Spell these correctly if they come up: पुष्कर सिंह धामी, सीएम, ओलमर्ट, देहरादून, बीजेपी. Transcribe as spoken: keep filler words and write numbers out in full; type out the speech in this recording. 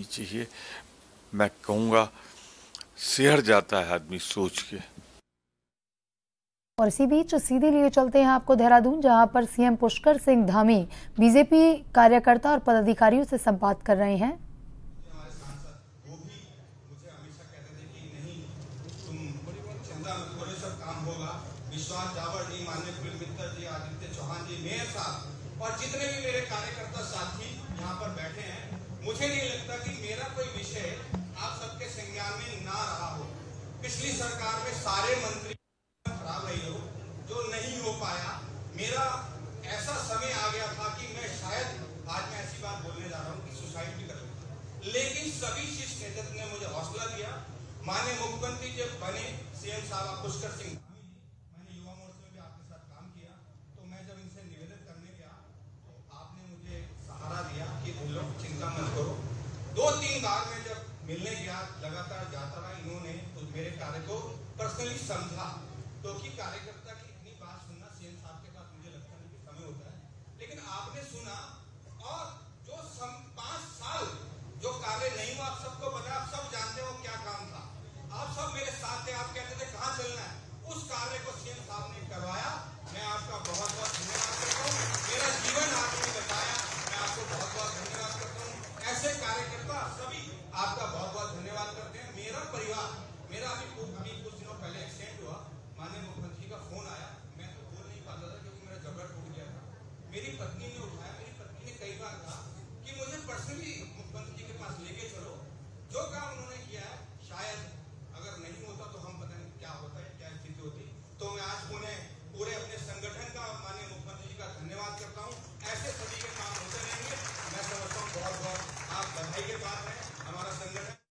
होनी चाहिए। मैं कहूँगा सिहर जाता है आदमी सोच के। और इसी बीच सीधे लिए चलते हैं आपको देहरादून, जहां पर सीएम पुष्कर सिंह धामी बीजेपी कार्यकर्ता और पदाधिकारियों से संवाद कर रहे हैं। और जितने भी मेरे कार्यकर्ता साथी यहाँ पर बैठे हैं, मुझे नहीं लगता कि मेरा कोई विषय आप सबके संज्ञान में ना रहा हो। पिछली सरकार में सारे मंत्री खराब रहे हो, जो नहीं हो पाया। मेरा ऐसा समय आ गया था कि मैं शायद आज मैं ऐसी बात बोलने जा रहा हूँ कि सुसाइड भी कर लूँ, लेकिन सभी शीर्ष नेतृत्व ने मुझे हौसला दिया। माननीय मुख्यमंत्री जब बने सीएम साहब पुष्कर सिंह, मैंने युवा मोर्चा में भी आपके साथ काम किया, तो मैं जब इनसे निवेदन करने गया तो आपने मुझे सहारा दिया कि चिंता मत करो। दो तीन बार में जब मिलने गया, लगातार जाता रहा, इन्होंने तो मेरे कार्य को पर्सनली समझा, क्योंकि कार्यकर्ता की इतनी बात सुनना सीएम साहब के पास मुझे लगता नहीं कि समय होता है, लेकिन आपने सुना। और जो पाँच साल जो कार्य नहीं हुआ, आप सबको पता, आप सब जानते हो क्या काम था। आप सब मेरे साथ थे, आप कहते थे कहाँ चलना है, उस कार्य को सीएम साहब ने करवाया। मैं आपका बहुत बहुत धन्यवाद करता हूँ। मेरा जीवन आपने बताया, मैं आपको बहुत बहुत धन्यवाद करता हूँ। ऐसे कार्यकर्ता सभी आपका बहुत बहुत धन्यवाद करते हैं। मेरा परिवार, मेरा अभी अभी कुछ दिनों पहले एक्सीडेंट हुआ, माननीय मुख्यमंत्री का फोन आया, मैं तो बोल नहीं पाता था क्योंकि मेरा जबरदस्त हो गया था। मेरी